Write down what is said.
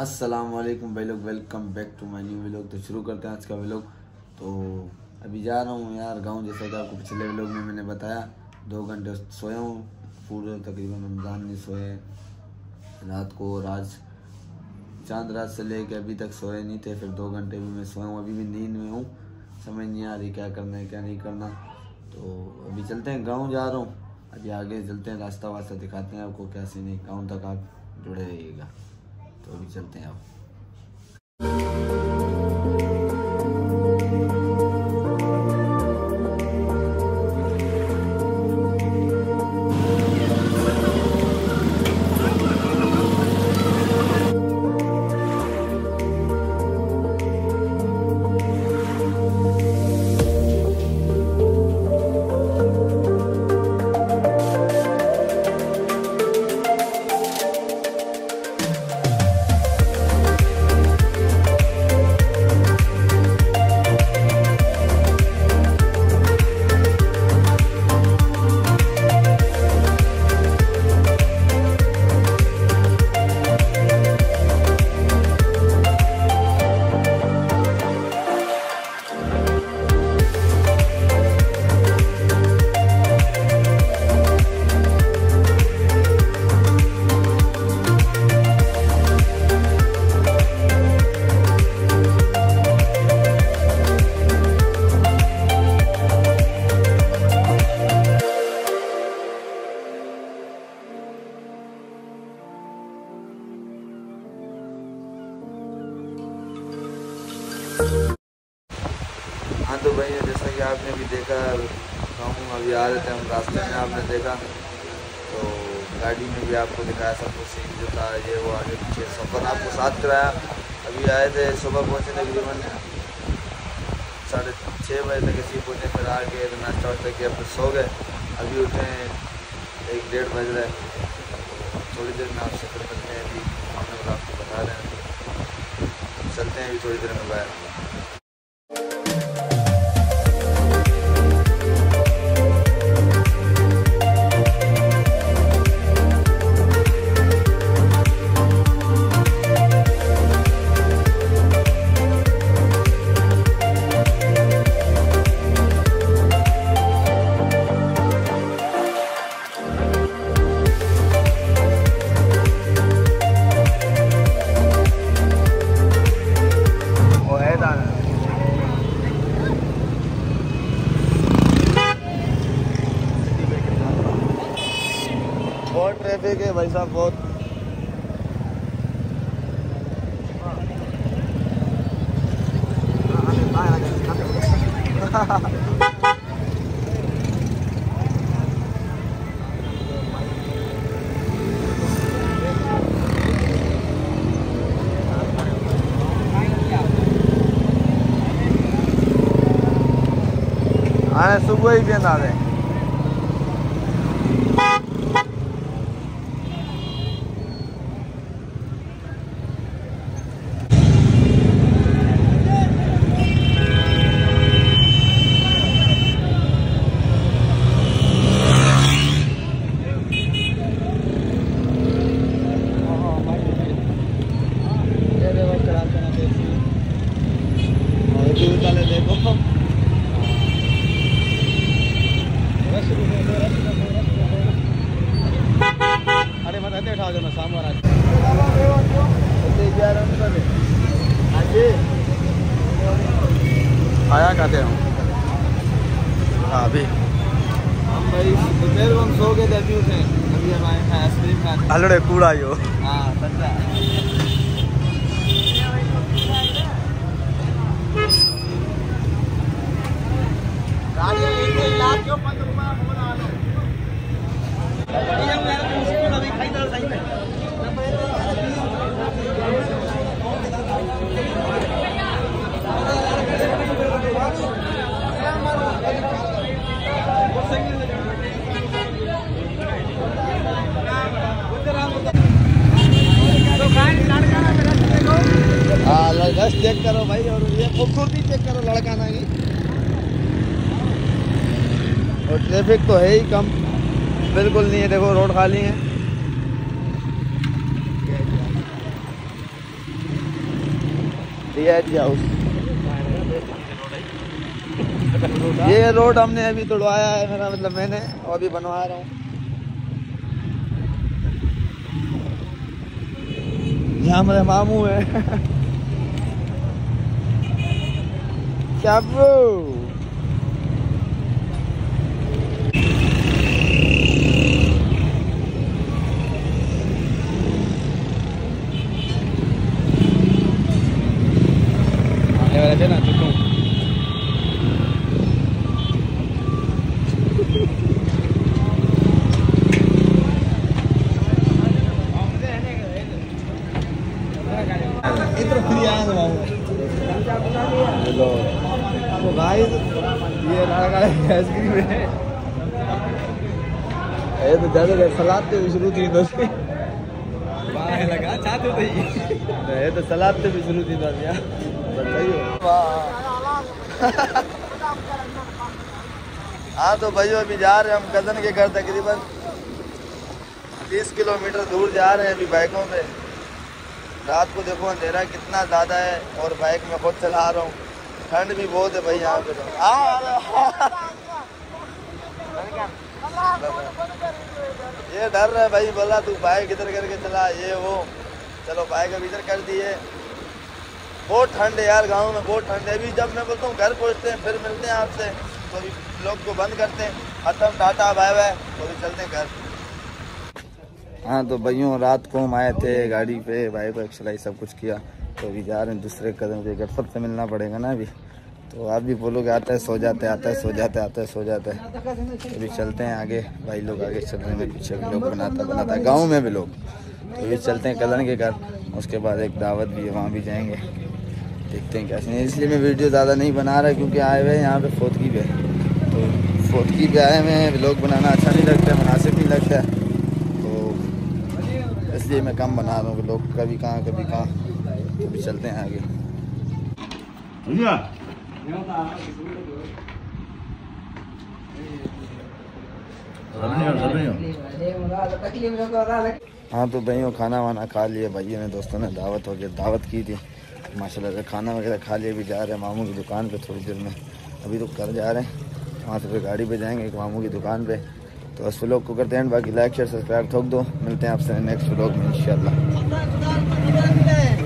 अस्सलाम वालेकुम भाई लोग, welcome back to my new vlog. तो शुरू करते हैं आज का व्लॉग। तो अभी जा रहा हूँ यार गाँव। जैसा कि आपको पिछले व्लॉग में मैंने बताया, 2 घंटे सोया हूँ पूरे तकरीबन, रमज़ान नहीं सोए रात को। आज चांद रात से लेके अभी तक सोए नहीं थे, फिर 2 घंटे भी मैं सोया हूँ। अभी भी नींद में हूँ, समझ नहीं आ रही क्या करना है क्या नहीं करना। तो अभी चलते हैं, गाँव जा रहा हूँ। अभी आगे चलते हैं, रास्ता वास्ता दिखाते हैं आपको क्या सीन है। गाँव तक आप जुड़े रहिएगा, तो अभी चलते हैं आप। हाँ तो भाई, जैसा कि आपने भी देखा, गाँव अभी आ रहे थे हम, रास्ते में आपने देखा, तो गाड़ी में भी आपको दिखाया सब कुछ सीन जो था, ये वो आगे पीछे सफ़र आपको साथ कराया। अभी आए थे सुबह, पहुँचे तकरीबन 6:30 बजे तक इसी पहुँचे, फिर आके नाश्ता वास्ता किया, फिर सो गए। अभी उठे 1-1:30 बज रहे हैं। थोड़ी देर में आपसे फिर मिलते हैं, अभी हमने आपको बता रहे हैं। चलते हैं अभी थोड़ी देर में बाहर। ट्रैफिक है भाई साहब बहुत। अरे सुबह ही देना है आया कहते हैं हाँ। अभी हम भाई दोपहर को हम सो गए थे, अभी उठे, अभी हम आए हैं आइसक्रीम खाने। हलड़े कूड़ा आई हो हाँ सच्चा। बस चेक करो भाई, और ये खूबसूरती चेक करो लड़का ना ही। और ट्रैफिक तो है ही कम, बिल्कुल नहीं है, देखो रोड खाली है। DID house. ये रोड हमने अभी तोड़वाया है, मेरा मतलब मैंने, और अभी बनवा रहा हूँ। यहाँ मेरे मामू है चाबू। तो भाई ये लड़का आइसक्रीम है, ये तो ज्यादा सलाद से भी शुरू थी दोस्त लगा चाहते तो ये तो सलाद से भी शुरू थी दोस्त यार बताइए। हाँ तो भाई अभी जा रहे हैं हम कजन के घर, तकरीबन 30 किलोमीटर दूर जा रहे हैं अभी बाइकों में। रात को देखो अंधेरा कितना ज़्यादा है और बाइक में खुद चला रहा हूँ, ठंड भी बहुत है भाई यहाँ पे। ये डर रहा है भाई, बोला तू बाइक इधर करके चला ये वो, चलो बाइक अब इधर कर दिए। बहुत ठंड है यार गांव में, बहुत ठंड है। अभी जब मैं बोलता हूँ घर पहुँचते हैं फिर मिलते हैं आपसे, तो अभी लोग को बंद करते हैं। अच्छा टाटा बाय बाय, तो भी चलते हैं घर। हाँ तो भैया रात को हम आए थे गाड़ी पे, बाइक वाइक चलाई सब कुछ किया, तो अभी जा रहे हैं दूसरे कदम पे। गटफर से मिलना पड़ेगा ना अभी, तो आप भी बोलोगे आता है सो जाते हैं, आता है सो जाते हैं, आता है सो जाते हैं। अभी चलते हैं आगे, भाई लोग आगे चल रहे हैं, पीछे भी लोग बनाता है गाँव में भी लोग। तो अभी चलते हैं कदन के घर, उसके बाद एक दावत भी है वहाँ भी जाएँगे, देखते हैं कैसे। नहीं इसलिए मैं वीडियो ज़्यादा नहीं बना रहा क्योंकि आए हुए हैं यहाँ पर फोतगी पे, तो फोतगी पे आए हुए हैं, लोग बनाना अच्छा नहीं लगता, मुनासिब नहीं लगता है, इसलिए मैं कम बना रहा हूँ। लोग कभी कहाँ कभी कहाँ, कभी चलते हैं आगे। हाँ तो भाइयों खाना वाना खा लिए भाइयों ने, दोस्तों ने दावत हो गया, दावत की थी माशाल्लाह से, खाना वगैरह खा लिए। अभी जा रहे हैं मामू की दुकान पे थोड़ी देर में, अभी तो घर जा रहे हैं, वहाँ से फिर गाड़ी पे जाएंगे एक मामू की दुकान पे। तो इस व्लॉग को करते हैं, बाकी लाइक शेयर सब्सक्राइब ठोक दो। मिलते हैं आपसे नेक्स्ट व्लॉग में इंशाल्लाह।